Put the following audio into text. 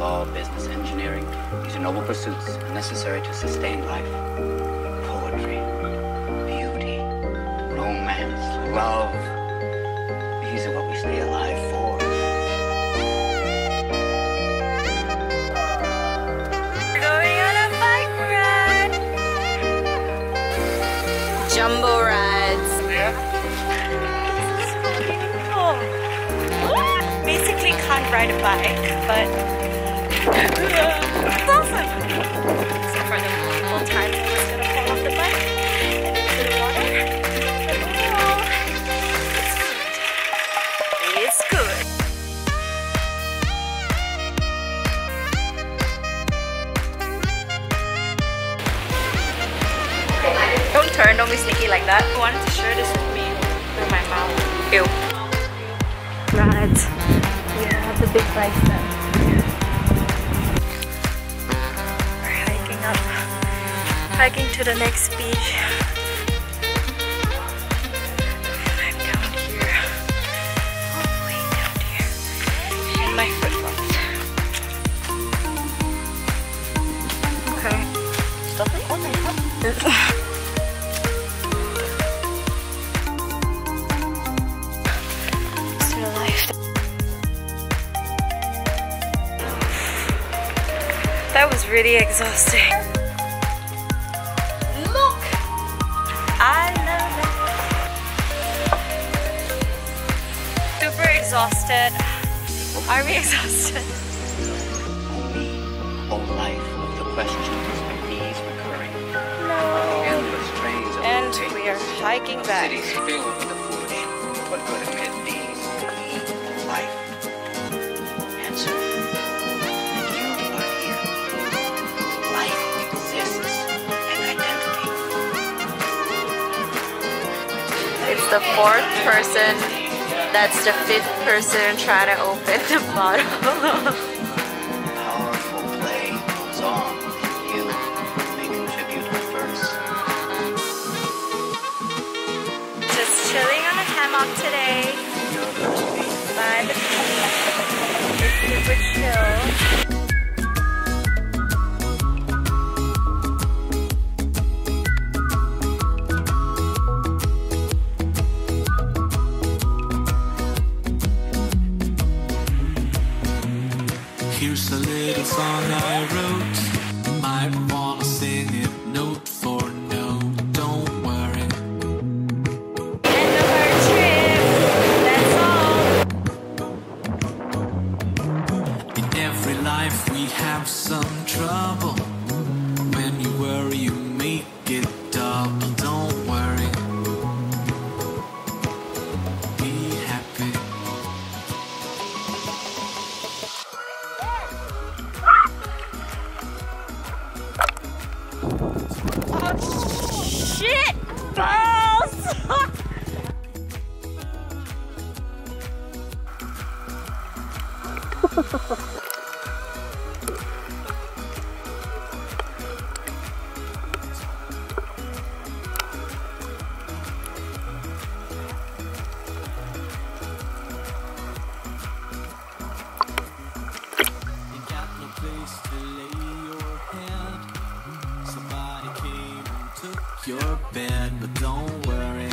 Law, business, engineering, these are noble pursuits necessary to sustain life. Poetry, beauty, romance, love, these are what we stay alive for. Going on a bike ride. Jumbo rides. Yeah. This is cool. Basically can't ride a bike, but it's awesome! Except for the little time I was going to fall off the bike and into the water. It's good. It's good. Don't turn, don't be sneaky like that. I wanted to share this with me through my mouth. Ew. Right. Yeah, the big bike then. Hiking to the next beach. I'm down here. All the way down here. And my foot flops. Okay. Stop it. Oh my god. Still alive. That was really exhausting. Exhausted. Are we exhausted? Whole life with the questions and these recurring. No. Endless trains of and we are hiking back. Cities filled with the foolish. What good amid these? Life. Answer. You are here. Life exists and identity. It's the fourth person. That's the fifth person trying to open the bottle. Powerful play goes on. You may contribute first. Just chilling on a hammock today. By the pool. It's super chill. Here's a little song I wrote. Might wanna sing it note for note. Don't worry. End of our trip. That's all. In every life we have some trouble. When you worry, you make it double. Don't worry. Be happy. Shit! Balls! You got no place to lay your head. Your bed, but don't worry.